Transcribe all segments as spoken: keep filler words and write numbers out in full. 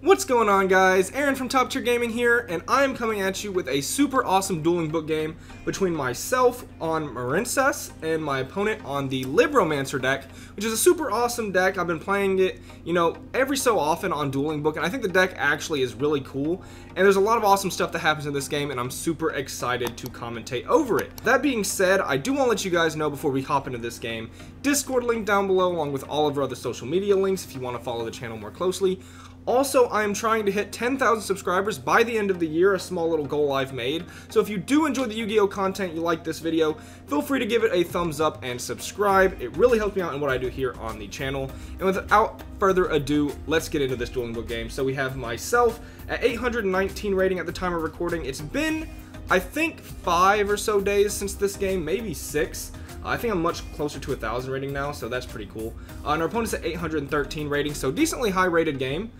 What's going on, guys? Aaron from Top Tier Gaming here, and I am coming at you with a super awesome dueling book game between myself on Marincess and my opponent on the Libromancer deck, which is a super awesome deck. I've been playing it, you know, every so often on dueling book, and I think the deck actually is really cool, and there's a lot of awesome stuff that happens in this game, and I'm super excited to commentate over it. That being said, I do want to let you guys know before we hop into this game, Discord link down below along with all of our other social media links if you want to follow the channel more closely. Also, I am trying to hit ten thousand subscribers by the end of the year, a small little goal I've made. So if you do enjoy the Yu-Gi-Oh content, you like this video, feel free to give it a thumbs up and subscribe. It really helps me out in what I do here on the channel. And without further ado, let's get into this dueling book game. So we have myself at eight hundred nineteen rating at the time of recording. It's been, I think, five or so days since this game, maybe six. I think I'm much closer to one thousand rating now, so that's pretty cool. Uh, and our opponent's at eight hundred thirteen rating, so decently high rated game.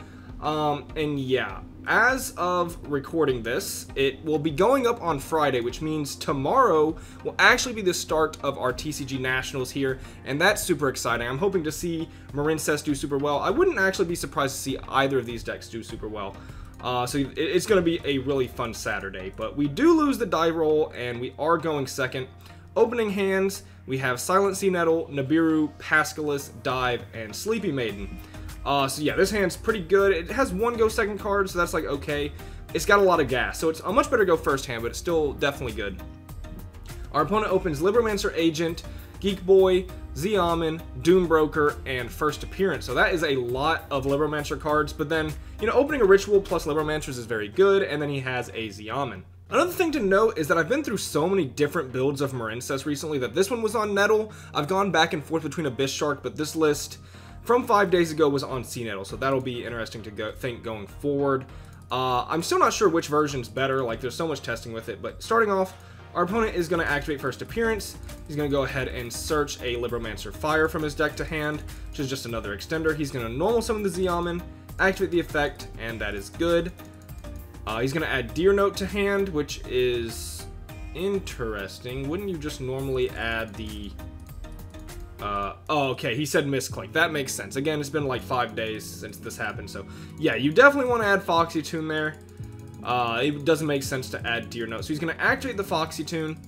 Um, and yeah, as of recording this, it will be going up on Friday, which means tomorrow will actually be the start of our T C G Nationals here, and that's super exciting. I'm hoping to see Marincess do super well. I wouldn't actually be surprised to see either of these decks do super well. Uh, so it, it's going to be a really fun Saturday, but we do lose the die roll, and we are going second. Opening hands, we have Silent Sea Nettle, Nibiru, Pascalus, Dive, and Sleepy Maiden. Uh, so yeah, this hand's pretty good. It has one go second card, so that's like okay. It's got a lot of gas, so it's a much better go first hand, but it's still definitely good. Our opponent opens Libromancer Agent, Geek Boy, Ziamin, Doom Broker, and First Appearance. So that is a lot of Libromancer cards, but then, you know, opening a Ritual plus Libromancers is very good, and then he has a Ziamin. Another thing to note is that I've been through so many different builds of Marincess recently that this one was on Nettle. I've gone back and forth between Abyss Shark, but this list from five days ago was on Sea Nettle, so that'll be interesting to go, think going forward. Uh, I'm still not sure which version's better, like there's so much testing with it, but starting off, our opponent is going to activate First Appearance. He's going to go ahead and search a Libromancer Fire from his deck to hand, which is just another extender. He's going to normal summon the Ziamin, activate the effect, and that is good. Uh, he's going to add Deer Note to hand, which is interesting. Wouldn't you just normally add the... Uh, oh, okay, he said misclick. That makes sense. Again, it's been like five days since this happened, so yeah, you definitely want to add Foxy Tune there. Uh, it doesn't make sense to add Deer Note. So he's going to activate the Foxy Tune,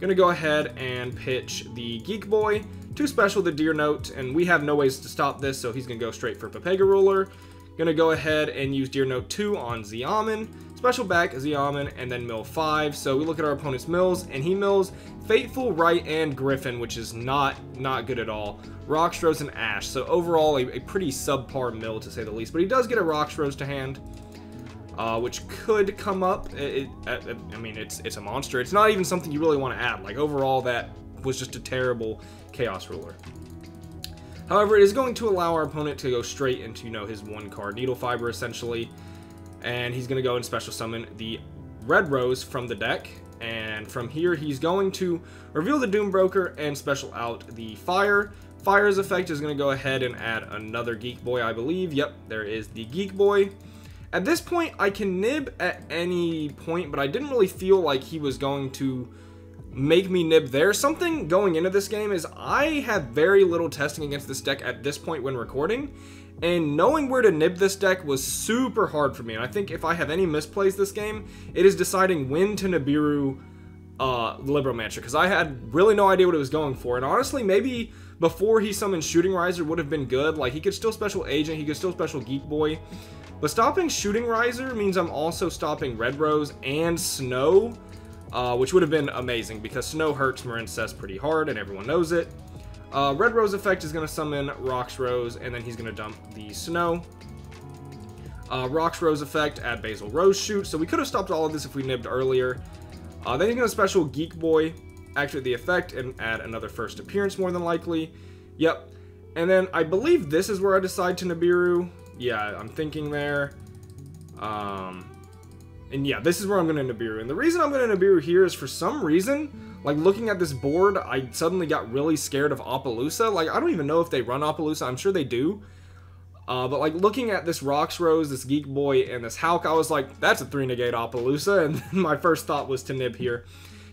going to go ahead and pitch the Geek Boy to special the Deer Note, and we have no ways to stop this, so he's going to go straight for Papega Ruler. Going to go ahead and use Deer Note two on Ziamin, special back Ziamin, and then mill five. So we look at our opponent's mills, and he mills Fateful, Right, and Griffin, which is not not good at all. Rox Rose and Ash. So overall, a, a pretty subpar mill to say the least. But he does get a Rox Rose to hand, uh, which could come up. It, it, I mean, it's it's a monster. It's not even something you really want to add. Like overall, that was just a terrible Chaos Ruler. However, it is going to allow our opponent to go straight into, you know, his one card Needle Fiber, essentially. And he's going to go and special summon the Red Rose from the deck. And from here, he's going to reveal the Doom Broker and special out the Fire. Fire's effect is going to go ahead and add another Geek Boy, I believe. Yep, there is the Geek Boy. At this point, I can nib at any point, but I didn't really feel like he was going to make me nib there. Something going into this game is I have very little testing against this deck at this point when recording, and knowing where to nib this deck was super hard for me, and I think if I have any misplays this game, it is deciding when to Nibiru uh, Libromancer, because I had really no idea what it was going for, and honestly, maybe before he summoned Shooting Riser would have been good. Like, he could still Special Agent, he could still Special Geek Boy, but stopping Shooting Riser means I'm also stopping Red Rose and Snow, Uh, which would have been amazing because Snow hurts Marincess pretty hard and everyone knows it. Uh, Red Rose effect is going to summon Rox Rose and then he's going to dump the Snow. Uh, Rox Rose effect, add Basil Rose Shoot. So we could have stopped all of this if we nibbed earlier. Uh, then he's going to special Geek Boy, activate the effect, and add another First Appearance more than likely. Yep. And then I believe this is where I decide to Nibiru. Yeah, I'm thinking there. Um... And yeah, this is where I'm going to Nibiru. And the reason I'm going to Nibiru here is for some reason, like looking at this board, I suddenly got really scared of Opalusa. Like, I don't even know if they run Opalusa. I'm sure they do. Uh, but like looking at this Rox Rose, this Geek Boy, and this Hawk, I was like, that's a three negate Opalusa. And then my first thought was to nib here.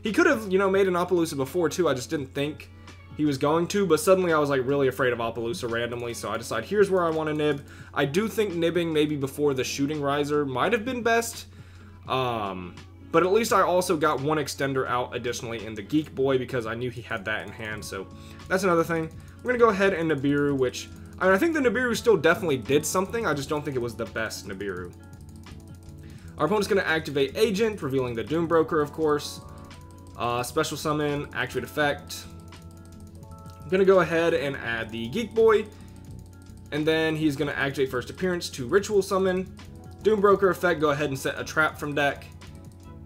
He could have, you know, made an Opalusa before too. I just didn't think he was going to, but suddenly I was like really afraid of Opalusa randomly, so I decided here's where I want to nib. I do think nibbing maybe before the Shooting Riser might have been best, um, but at least I also got one extender out additionally in the Geek Boy because I knew he had that in hand, so that's another thing. We're going to go ahead and Nibiru, which I, mean, I think the Nibiru still definitely did something, I just don't think it was the best Nibiru. Our opponent's going to activate Agent, revealing the Doom Broker, of course. Uh, special Summon, Activate Effect. I'm going to go ahead and add the Geek Boy. And then he's going to activate First Appearance to Ritual Summon. Doom Broker effect, go ahead and set a trap from deck.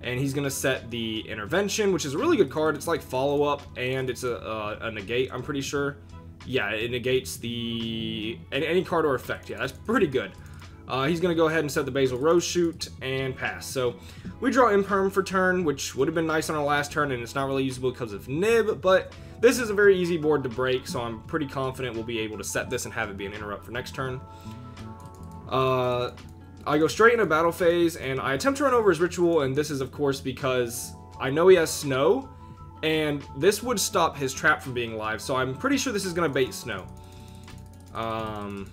And he's going to set the Intervention, which is a really good card. It's like follow-up and it's a, uh, a negate, I'm pretty sure. Yeah, it negates the any card or effect. Yeah, that's pretty good. Uh, he's going to go ahead and set the Basil Rose Shoot and pass. So we draw Imperm for turn, which would have been nice on our last turn, and it's not really usable because of Nib, but this is a very easy board to break, so I'm pretty confident we'll be able to set this and have it be an interrupt for next turn. Uh, I go straight into battle phase, and I attempt to run over his Ritual, and this is, of course, because I know he has Snow, and this would stop his trap from being live, so I'm pretty sure this is going to bait Snow. Um...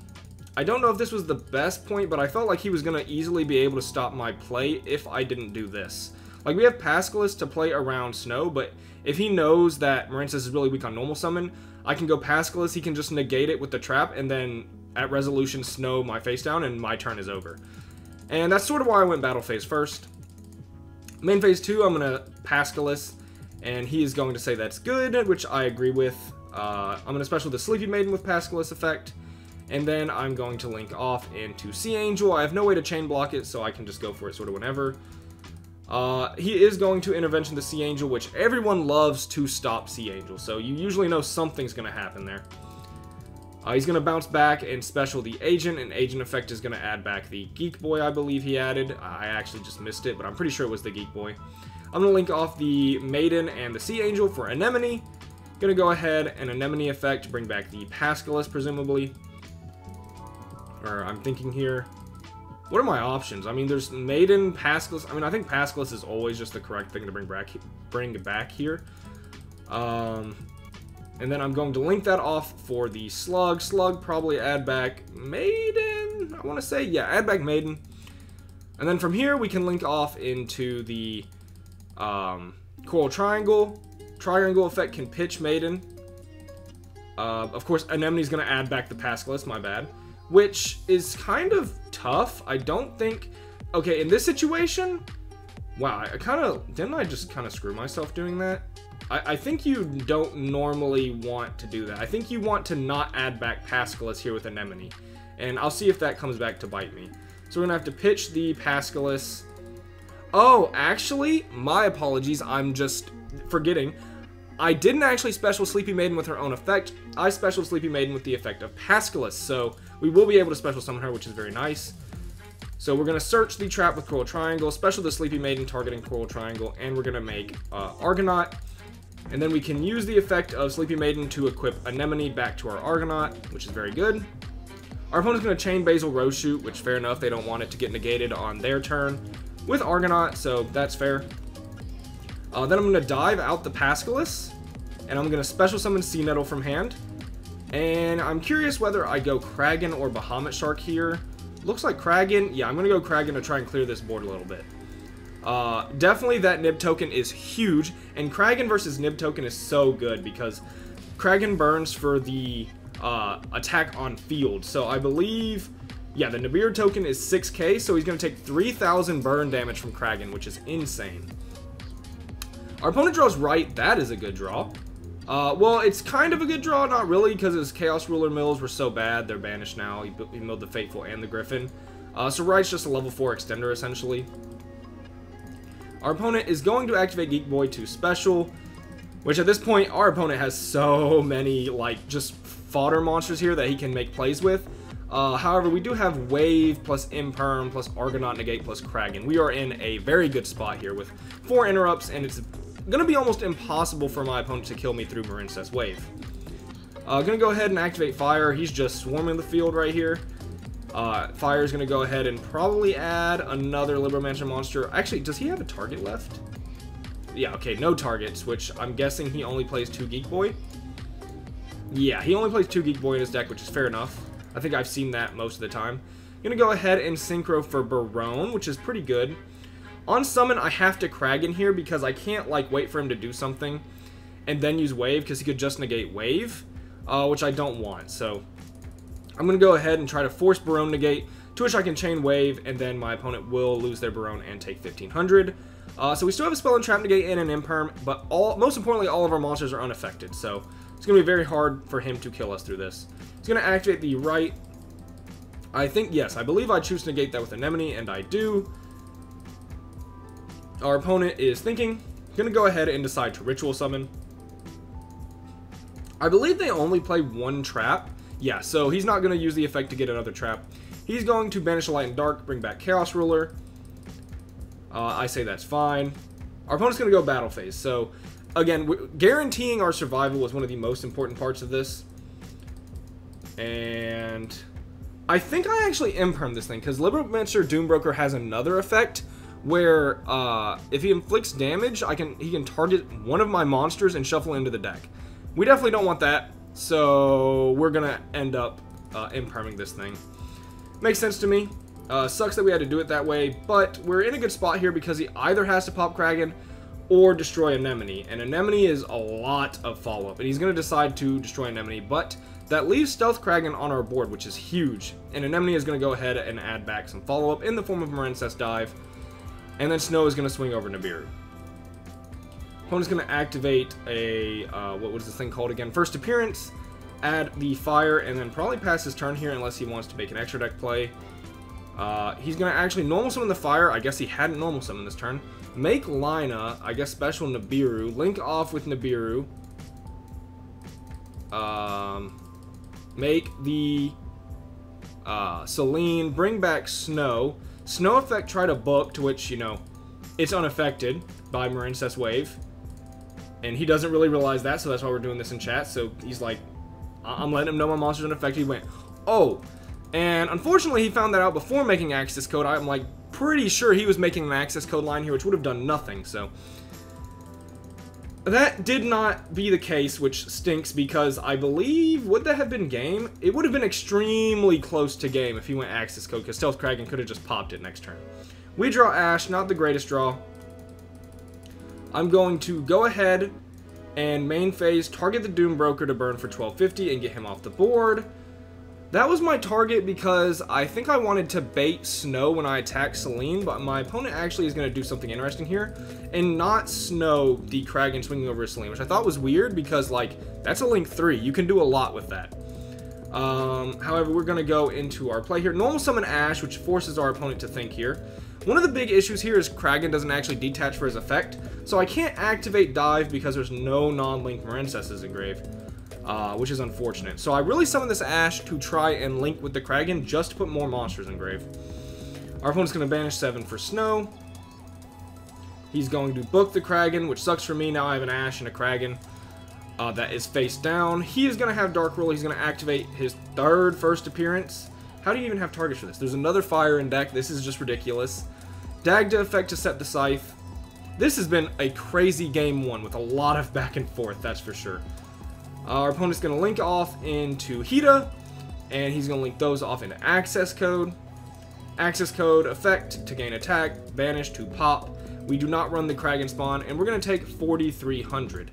I don't know if this was the best point, but I felt like he was going to easily be able to stop my play if I didn't do this. Like, we have Pascalus to play around Snow, but if he knows that Marincess is really weak on normal summon, I can go Pascalus, he can just negate it with the trap, and then at resolution Snow my face down, and my turn is over. And that's sort of why I went battle phase first. Main phase two, I'm going to Pascalus, and he is going to say that's good, which I agree with. Uh, I'm going to special the Sleepy Maiden with Pascalus effect. And then I'm going to link off into Sea Angel. I have no way to chain block it, so I can just go for it sort of whenever. Uh, he is going to Intervention the Sea Angel, which everyone loves to stop Sea Angel. So you usually know something's going to happen there. Uh, he's going to bounce back and special the Agent. And Agent effect is going to add back the Geek Boy, I believe he added. I actually just missed it, but I'm pretty sure it was the Geek Boy. I'm going to link off the Maiden and the Sea Angel for Anemone. Going to go ahead and Anemone effect, bring back the Pascalus, presumably. Or I'm thinking here, what are my options? I mean, there's Maiden, Pascalus. I mean, I think Pascalus is always just the correct thing to bring back, bring back here. Um, and then I'm going to link that off for the Slug. Slug, probably add back Maiden, I want to say. Yeah, add back Maiden. And then from here, we can link off into the um, Coral Triangle. Triangle effect can pitch Maiden. Uh, of course, Anemone's going to add back the Pascalus, my bad. Which is kind of tough. I don't think... Okay, in this situation... Wow, I kind of... Didn't I just kind of screw myself doing that? I, I think you don't normally want to do that. I think you want to not add back Pascalus here with Anemone. And I'll see if that comes back to bite me. So we're going to have to pitch the Pascalus. Oh, actually, my apologies. I'm just forgetting. I didn't actually special Sleepy Maiden with her own effect. I special Sleepy Maiden with the effect of Pascalus. So... we will be able to special summon her, which is very nice. So we're going to search the trap with Coral Triangle, special the Sleepy Maiden targeting Coral Triangle, and we're going to make uh, Argonaut. And then we can use the effect of Sleepy Maiden to equip Anemone back to our Argonaut, which is very good. Our opponent's going to chain Basil Rose Shoot, which fair enough, they don't want it to get negated on their turn with Argonaut, so that's fair. Uh, then I'm going to dive out the Pascalus, and I'm going to special summon Sea Nettle from hand. And I'm curious whether I go Kragen or Bahamut Shark here. Looks like Kragen. Yeah, I'm going to go Kragen to try and clear this board a little bit. Uh, definitely that Nib token is huge. And Kragen versus Nib token is so good because Kragen burns for the uh, attack on field. So I believe, yeah, the Nibiru token is six K. So he's going to take three thousand burn damage from Kragen, which is insane. Our opponent draws right. That is a good draw. Uh, well, it's kind of a good draw, not really, because his Chaos Ruler mills were so bad, they're banished now. He, he milled the Fateful and the Griffin. Uh, so Wright's just a level four extender, essentially. Our opponent is going to activate Geek Boy to special, which at this point, our opponent has so many, like, just fodder monsters here that he can make plays with. Uh, however, we do have Wave plus Imperm plus Argonaut Negate plus Kragen. We are in a very good spot here with four interrupts, and it's... going to be almost impossible for my opponent to kill me through Marincess Wave. Uh, going to go ahead and activate Fire. He's just swarming the field right here. Uh, Fire is going to go ahead and probably add another Libromancer monster. Actually, does he have a target left? Yeah, okay, no targets, which I'm guessing he only plays two Geek Boy. Yeah, he only plays two Geek Boy in his deck, which is fair enough. I think I've seen that most of the time. I'm going to go ahead and Synchro for Barone, which is pretty good. On Summon, I have to Kragen here because I can't, like, wait for him to do something and then use Wave, because he could just negate Wave, uh, which I don't want. So I'm going to go ahead and try to force Barone negate, to which I can chain Wave, and then my opponent will lose their Barone and take fifteen hundred. Uh, so we still have a Spell and Trap negate and an Imperm, but all, most importantly, all of our monsters are unaffected, so it's going to be very hard for him to kill us through this. He's going to activate the right. I think, yes, I believe I choose to negate that with Anemone, and I do. Our opponent is thinking. Going to go ahead and decide to Ritual Summon. I believe they only play one trap. Yeah, so he's not going to use the effect to get another trap. He's going to Banish the Light and Dark, bring back Chaos Ruler. Uh, I say that's fine. Our opponent's going to go Battle Phase, so again, guaranteeing our survival was one of the most important parts of this. And I think I actually Imperm this thing, because Libromancer Doom Broker has another effect where uh, if he inflicts damage, I can he can target one of my monsters and shuffle into the deck. We definitely don't want that, so we're going to end up uh, Imperming this thing. Makes sense to me. Uh, sucks that we had to do it that way, but we're in a good spot here because he either has to pop Kragen or destroy Anemone, and Anemone is a lot of follow-up, and he's going to decide to destroy Anemone, but that leaves Stealth Kragen on our board, which is huge, and Anemone is going to go ahead and add back some follow-up in the form of Marincess Dive, and then Snow is going to swing over Nibiru. Opponent's going to activate a, uh, what was this thing called again? First Appearance, add the fire, and then probably pass his turn here unless he wants to make an extra deck play. Uh, he's going to actually normal summon the fire. I guess he hadn't normal summoned this turn. Make Lina, I guess special Nibiru. Link off with Nibiru. Um, make the uh, Selene. Bring back Snow. Snow effect try to book, to which, you know, it's unaffected by Marincess Wave. And he doesn't really realize that, so that's why we're doing this in chat. So he's like, I I'm letting him know my monster's unaffected. He went, oh. And unfortunately, he found that out before making Access Code. I'm like pretty sure he was making an Access Code line here, which would have done nothing. So that did not be the case, which stinks because I believe, would that have been game? It would have been extremely close to game if he went Access Code, because Stealth Kragen could have just popped it next turn. We draw Ash, not the greatest draw. I'm going to go ahead and main phase, target the Doom Broker to burn for twelve fifty and get him off the board. That was my target because I think I wanted to bait Snow when I attack Selene, but my opponent actually is going to do something interesting here and not Snow the Kragen swinging over Selene, which I thought was weird because, like, that's a link three. You can do a lot with that. Um, however, we're going to go into our play here. Normal summon Ash, which forces our opponent to think here. One of the big issues here is Kragen doesn't actually detach for his effect, so I can't activate Dive because there's no non-link Marincesses engraved. Uh, which is unfortunate. So I really summon this Ash to try and link with the Kragen just to put more monsters in grave. Our opponent's going to banish seven for Snow. He's going to book the Kragen, which sucks for me. Now I have an Ash and a Kragen uh, that is face down. He is going to have Dark Rule. He's going to activate his third First Appearance. How do you even have targets for this? There's another fire in deck. This is just ridiculous. Dagda effect to set the Scythe. This has been a crazy game one with a lot of back and forth, that's for sure. Uh, our opponent's going to link off into Hita, and he's going to link those off into Access Code. Access Code, effect to gain attack, banish to pop. We do not run the Kragen spawn, and we're going to take forty-three hundred.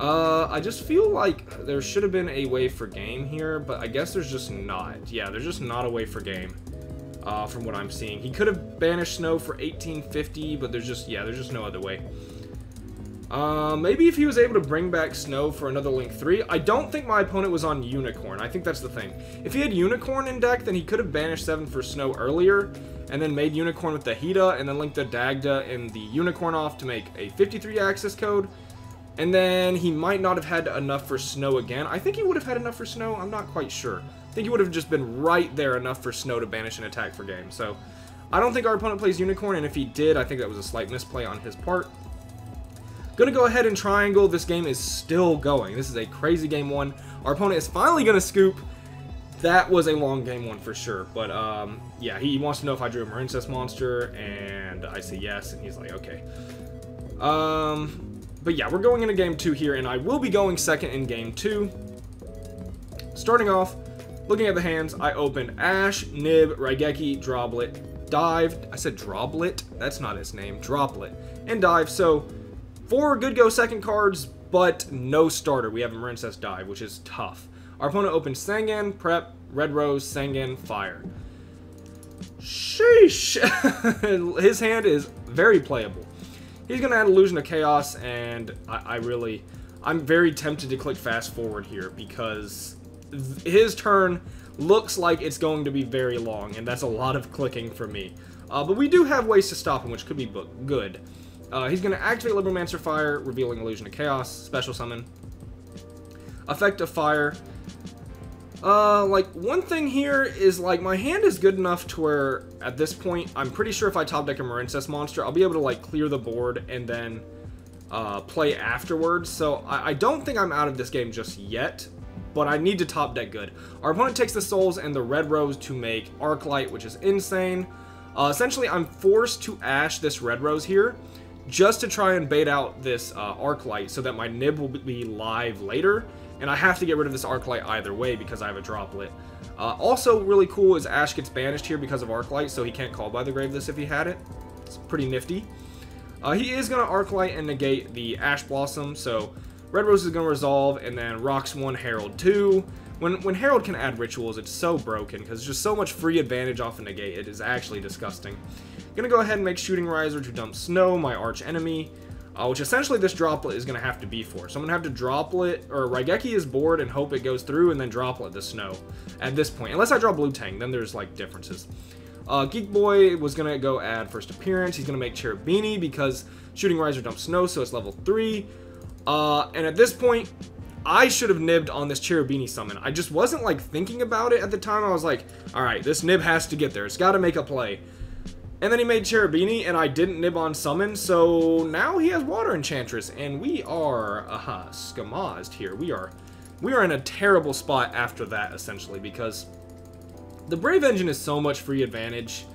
Uh, I just feel like there should have been a way for game here, but I guess there's just not. Yeah, there's just not a way for game uh, from what I'm seeing. He could have banished Snow for eighteen fifty, but there's just, yeah, there's just no other way. Uh, maybe if he was able to bring back Snow for another Link three. I don't think my opponent was on Unicorn. I think that's the thing. If he had Unicorn in deck, then he could have banished seven for Snow earlier, and then made Unicorn with the Hita, and then linked the Dagda and the Unicorn off to make a fifty-three Access Code. And then he might not have had enough for Snow again. I think he would have had enough for Snow. I'm not quite sure. I think he would have just been right there enough for Snow to banish an attack for game. So I don't think our opponent plays Unicorn, and if he did, I think that was a slight misplay on his part. Gonna go ahead and triangle. This game is still going. This is a crazy game one. Our opponent is finally gonna scoop. That was a long game one for sure. But um, yeah, he wants to know if I drew a Marincess monster, and I say yes, and he's like, okay. Um, but yeah, we're going into game two here, and I will be going second in game two. starting off, looking at the hands, I open Ash, Nib, Raigeki, Droplet, Dive. I said Droplet? That's not its name. Droplet. And Dive. So, four good go second cards, but no starter. We have Marincess Dive, which is tough. Our opponent opens Sangan, Prep, Red Rose, Sangan, Fire. Sheesh! His hand is very playable. He's going to add Illusion of Chaos, and I, I really... I'm very tempted to click fast forward here, because his turn looks like it's going to be very long, and that's a lot of clicking for me. Uh, but we do have ways to stop him, which could be good. Uh, he's going to activate Libromancer Fire, revealing Illusion of Chaos, Special Summon. Effect of Fire. Uh, like, one thing here is, like, my hand is good enough to where, at this point, I'm pretty sure if I top deck a Marincess monster, I'll be able to, like, clear the board and then uh, play afterwards. So, I, I don't think I'm out of this game just yet, but I need to top deck good. Our opponent takes the Souls and the Red Rose to make Arc Light, which is insane. Uh, essentially, I'm forced to Ash this Red Rose here just to try and bait out this uh, Arc Light so that my Nib will be live later. And I have to get rid of this Arc Light either way because I have a Droplet. Uh, also really cool is Ash gets banished here because of Arc Light, so he can't Call by the Grave this if he had it. It's pretty nifty. Uh, he is going to Arc Light and negate the Ash Blossom, so Red Rose is going to resolve, and then Rocks one, Herald two. When, when Herald can add rituals, it's so broken because there's just so much free advantage off of negate. It is actually disgusting. Going to go ahead and make Shooting Riser to dump Snow, my arch enemy. Uh, which essentially this Droplet is going to have to be for. So I'm going to have to Droplet, or Raigeki is bored and hope it goes through, and then Droplet the Snow at this point. Unless I draw Blue Tang, then there's, like, differences. Uh, Geek Boy was going to go add First Appearance. He's going to make Cherubini because Shooting Riser dumps Snow, so it's level three. Uh, and at this point, I should have nibbed on this Cherubini summon. I just wasn't, like, thinking about it at the time. I was like, alright, this nib has to get there. It's got to make a play. And then he made Cherubini, and I didn't nib on Summon, so now he has Water Enchantress, and we are, uh-huh, skamazed here. We are, we are in a terrible spot after that, essentially, because the Brave Engine is so much free advantage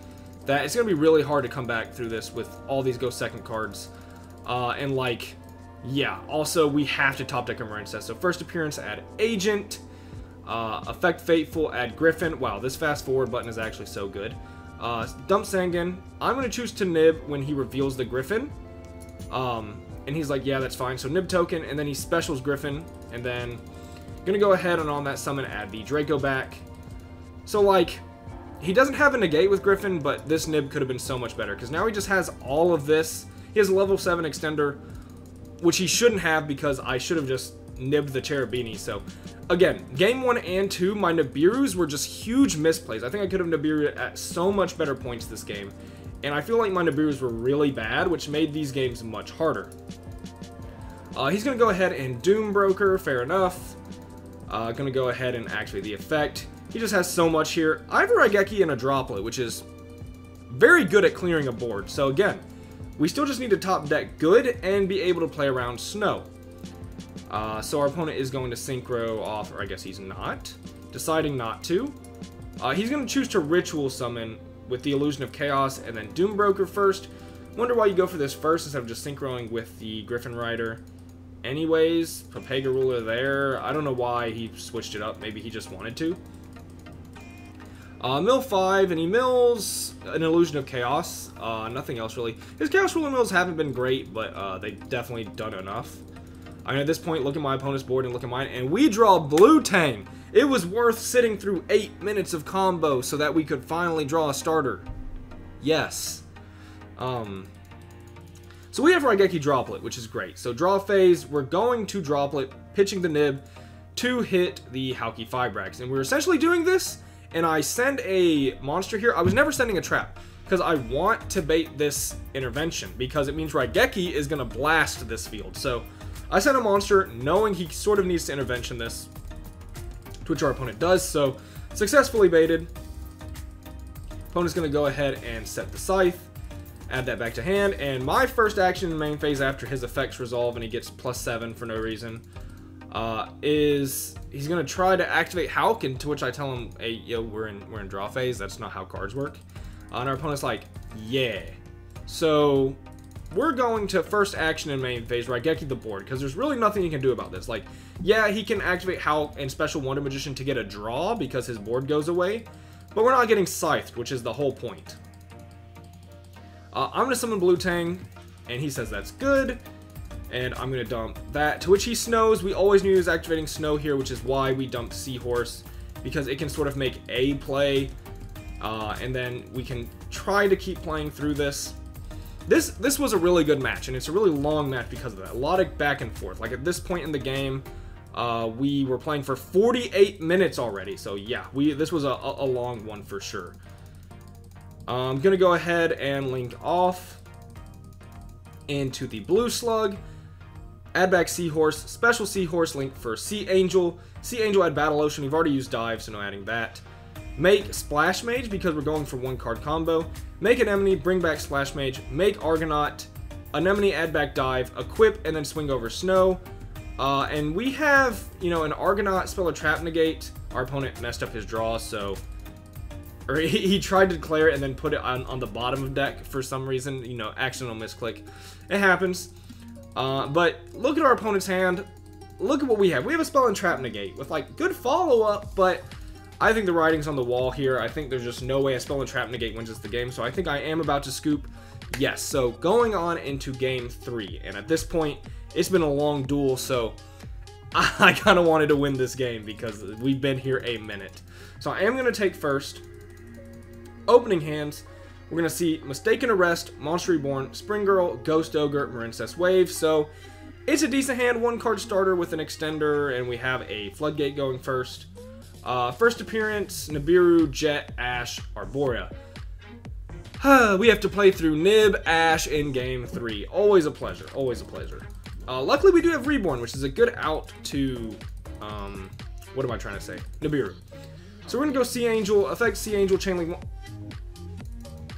that it's going to be really hard to come back through this with all these go second cards. Uh, and, like, yeah, also we have to top deck a Marincess. So First Appearance, add Agent, uh, Effect Fateful, add Griffin. Wow, this fast forward button is actually so good. Uh, dump Sangan. I'm going to choose to nib when he reveals the Griffin. Um, and he's like, yeah, that's fine. So nib token, and then he specials Griffin. And then going to go ahead and on that summon add the Draco back. So, like, he doesn't have a negate with Griffin, but this nib could have been so much better. Because now he just has all of this. He has a level seven extender, which he shouldn't have because I should have just nibbed the Cherubini. So, again, game one and two, my Nibirus were just huge misplays. I think I could have Nibiru at so much better points this game. And I feel like my Nibirus were really bad, which made these games much harder. Uh, he's going to go ahead and Doom Broker, fair enough. Uh, going to go ahead and activate the effect. He just has so much here. I have a Raigeki and a Droplet, which is very good at clearing a board. So, again, we still just need to top deck good and be able to play around Snow. Uh, so our opponent is going to Synchro off, or I guess he's not, deciding not to. Uh, he's going to choose to Ritual Summon with the Illusion of Chaos and then Doom Broker first. Wonder why you go for this first instead of just Synchroing with the Griffin Rider. Anyways, Papega Ruler there. I don't know why he switched it up. Maybe he just wanted to. Uh, mill five, and he mills an Illusion of Chaos. Uh, nothing else really. His Chaos Ruler mills haven't been great, but uh, they've definitely done enough. I mean, at this point, look at my opponent's board and look at mine, and we draw Blue Tang. It was worth sitting through eight minutes of combo so that we could finally draw a starter. Yes. Um. So we have Raigeki Droplet, which is great. So draw phase, we're going to Droplet, pitching the nib to hit the Hauki Fibrax. And we're essentially doing this, and I send a monster here. I was never sending a trap, because I want to bait this intervention, because it means Raigeki is going to blast this field. So I sent a monster knowing he sort of needs to intervention this, which our opponent does, so successfully baited. Opponent's going to go ahead and set the scythe, add that back to hand, and my first action in the main phase after his effects resolve and he gets plus seven for no reason, uh, is he's going to try to activate Hauk, and to which I tell him, hey, yo, we're in, we're in draw phase, that's not how cards work. Uh, and our opponent's like, yeah. So we're going to first action in main phase Raigeki the board, because there's really nothing he can do about this. Like, yeah, he can activate Howl and Special Wonder Magician to get a draw because his board goes away, but we're not getting scythed, which is the whole point. Uh, I'm going to summon Blue Tang, and he says that's good, and I'm going to dump that, to which he snows. We always knew he was activating Snow here, which is why we dumped Seahorse, because it can sort of make a play, uh, and then we can try to keep playing through this. This this was a really good match, and it's a really long match because of that. A lot of back and forth. Like, at this point in the game, uh, we were playing for forty-eight minutes already. So, yeah, we this was a, a long one for sure. I'm going to go ahead and link off into the Blue Slug. Add back Seahorse. Special Seahorse link for Sea Angel. Sea Angel add Battle Ocean. We've already used Dive, so no adding that. Make Splash Mage, because we're going for one card combo. Make Anemone, bring back Splash Mage. Make Argonaut. Anemone, add back Dive. Equip, and then swing over Snow. Uh, and we have, you know, an Argonaut spell or trap negate. Our opponent messed up his draw, so... Or he, he tried to declare it and then put it on, on the bottom of deck for some reason. You know, accidental misclick. It happens. Uh, but look at our opponent's hand. Look at what we have. We have a spell and trap negate with, like, good follow-up, but... I think the writing's on the wall here. I think there's just no way a spell and trap negate wins us the game, so I think I am about to scoop. Yes, so going on into game three, and at this point, it's been a long duel, so I kind of wanted to win this game because we've been here a minute. So I am going to take first. Opening hands, we're going to see Mistaken Arrest, Monster Reborn, Spring Girl, Ghost Ogre, Marincess Wave, so it's a decent hand, one card starter with an extender, and we have a Floodgate going first. Uh, First Appearance, Nibiru, Jet, Ash, Arborea. We have to play through Nib, Ash in game three. Always a pleasure. Always a pleasure. Uh, luckily, we do have Reborn, which is a good out to... Um, what am I trying to say? Nibiru. So we're going to go Sea Angel, affect Sea Angel, Chainlink...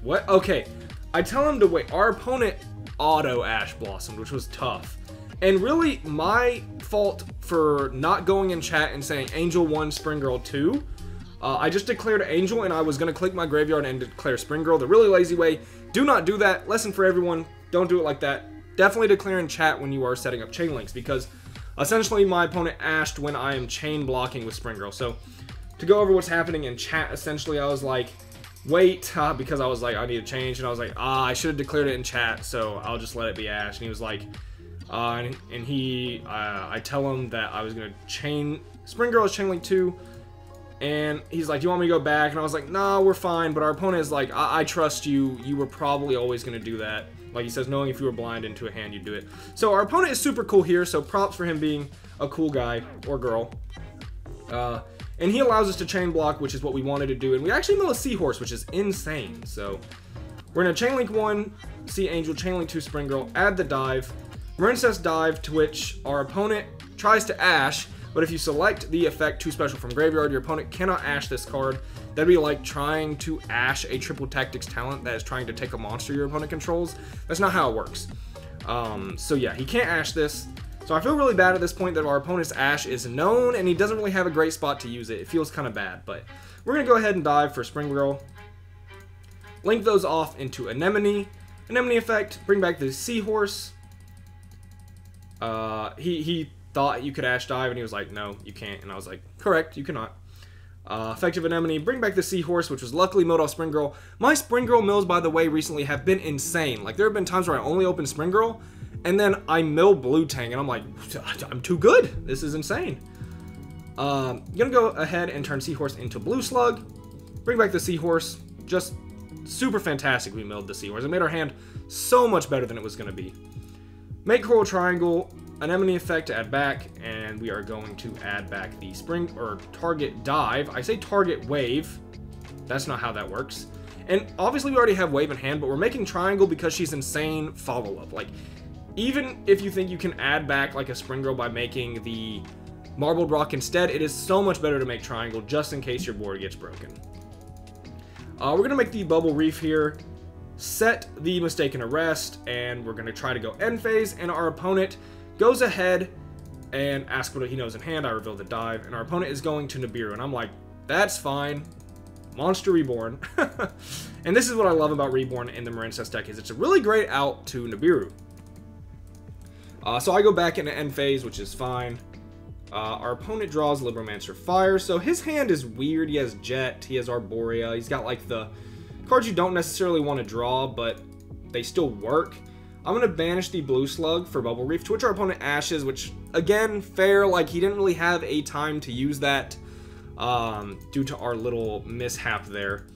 What? Okay. I tell him to wait. Our opponent auto Ash Blossomed, which was tough. And really, my fault for not going in chat and saying Angel one, Spring Girl two. Uh, I just declared Angel, and I was going to click my graveyard and declare Spring Girl the really lazy way. Do not do that. Lesson for everyone. Don't do it like that. Definitely declare in chat when you are setting up chain links, because essentially my opponent ashed when I am chain blocking with Spring Girl. So to go over what's happening in chat, essentially I was like, wait, uh, because I was like, I need to change. And I was like, ah, I should have declared it in chat, so I'll just let it be Ash. And he was like... Uh, and, and he, uh, I tell him that I was going to chain, Spring Girl is Chainlink two, and he's like, do you want me to go back? And I was like, nah, we're fine, but our opponent is like, I, I trust you, you were probably always going to do that. Like he says, knowing if you were blind into a hand, you'd do it. So our opponent is super cool here, so props for him being a cool guy, or girl. Uh, and he allows us to chain block, which is what we wanted to do, and we actually mill a Seahorse, which is insane. So we're going to Chainlink one, Sea Angel, Chainlink two, Spring Girl, add the Dive. Marincess Dive, to which our opponent tries to Ash, but if you select the effect two special from graveyard, your opponent cannot Ash this card. That'd be like trying to Ash a triple tactics talent that is trying to take a monster your opponent controls. That's not how it works. Um, so yeah, he can't Ash this. So I feel really bad at this point that our opponent's Ash is known, and he doesn't really have a great spot to use it. It feels kind of bad, but we're going to go ahead and dive for Spring Girl. Link those off into Anemone. Anemone effect, bring back the Seahorse. Uh, he, he thought you could Ash Dive, and he was like, no, you can't. And I was like, correct, you cannot. Uh, effective Anemone, bring back the Seahorse, which was luckily milled off Spring Girl. My Spring Girl mills, by the way, recently have been insane. Like, there have been times where I only open Spring Girl, and then I mill Blue Tang, and I'm like, I'm too good. This is insane. Um, I'm going to go ahead and turn Seahorse into Blue Slug. Bring back the Seahorse. Just super fantastic we milled the Seahorse. It made our hand so much better than it was going to be. Make Coral Triangle, Anemone effect to add back, and we are going to add back the Spring, or target Dive. I say target Wave. That's not how that works. And obviously we already have Wave in hand, but we're making Triangle because she's insane follow-up. Like, even if you think you can add back, like, a Spring Girl by making the Marbled Rock instead, it is so much better to make Triangle just in case your board gets broken. Uh, we're going to make the Bubble Reef here. Set the Mistaken Arrest, and we're going to try to go end phase, and our opponent goes ahead and asks what he knows in hand. I reveal the Dive, and our opponent is going to Nibiru, and I'm like, that's fine. Monster Reborn. And this is what I love about Reborn in the Marincess deck, is it's a really great out to Nibiru. Uh, so I go back into end phase, which is fine. Uh, our opponent draws Libromancer Fire, so his hand is weird. He has Jet, he has Arborea, he's got like the cards you don't necessarily want to draw, but they still work. I'm going to banish the Blue Slug for Bubble Reef, to which our opponent ashes, which, again, fair, like, he didn't really have a time to use that um, due to our little mishap there.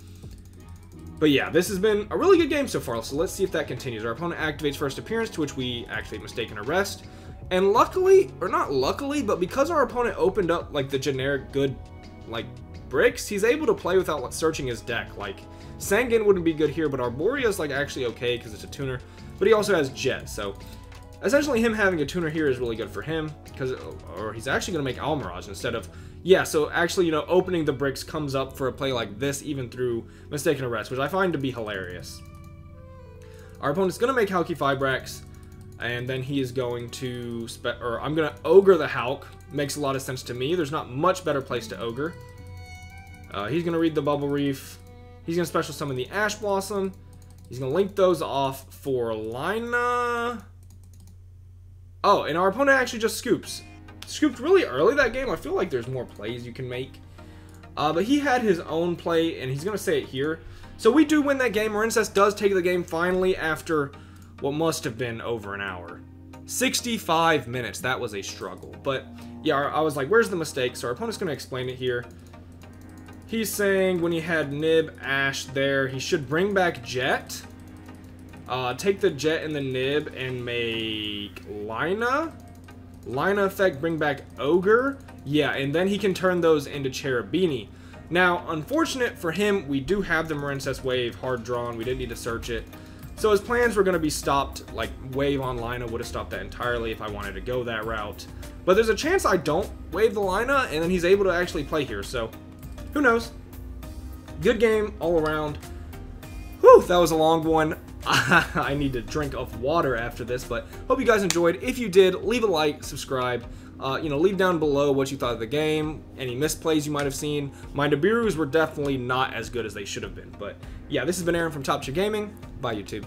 But yeah, this has been a really good game so far, so let's see if that continues. Our opponent activates First Appearance, to which we activate Mistaken Arrest. And luckily, or not luckily, but because our opponent opened up, like, the generic good, like, bricks, he's able to play without searching his deck. Like, Sangen wouldn't be good here, but Arborea's, like, actually okay because it's a tuner. But he also has Jet, so essentially him having a tuner here is really good for him, because or he's actually going to make Almirage instead of, yeah, so actually, you know, opening the bricks comes up for a play like this even through Mistaken Arrest, which I find to be hilarious. Our opponent's going to make Halki Fibrax, and then he is going to, spe or I'm going to Ogre the Halk. Makes a lot of sense to me. There's not much better place to Ogre. Uh, he's going to read the Bubble Reef. He's going to Special Summon the Ash Blossom. He's going to link those off for Lina. Oh, and our opponent actually just scoops. Scooped really early that game. I feel like there's more plays you can make. Uh, but he had his own play, and he's going to say it here. So we do win that game. Marincess does take the game finally after what must have been over an hour. sixty-five minutes. That was a struggle. But, yeah, I was like, where's the mistake? So our opponent's going to explain it here. He's saying when he had Nib, Ash there, he should bring back Jet. Uh, take the Jet and the Nib and make Lina. Lina effect, bring back Ogre. Yeah, and then he can turn those into Cherubini. Now, unfortunate for him, we do have the Marincess Wave hard drawn. We didn't need to search it. So his plans were going to be stopped. Like, Wave on Lina would have stopped that entirely if I wanted to go that route. But there's a chance I don't Wave the Lina, and then he's able to actually play here, so who knows? Good game all around. Whew, that was a long one. I need to drink of water after this, but hope you guys enjoyed. If you did, leave a like, subscribe. Uh, you know, leave down below what you thought of the game, any misplays you might have seen. My Nibirus were definitely not as good as they should have been. But yeah, this has been Aaron from Top Tier Gaming. Bye, YouTube.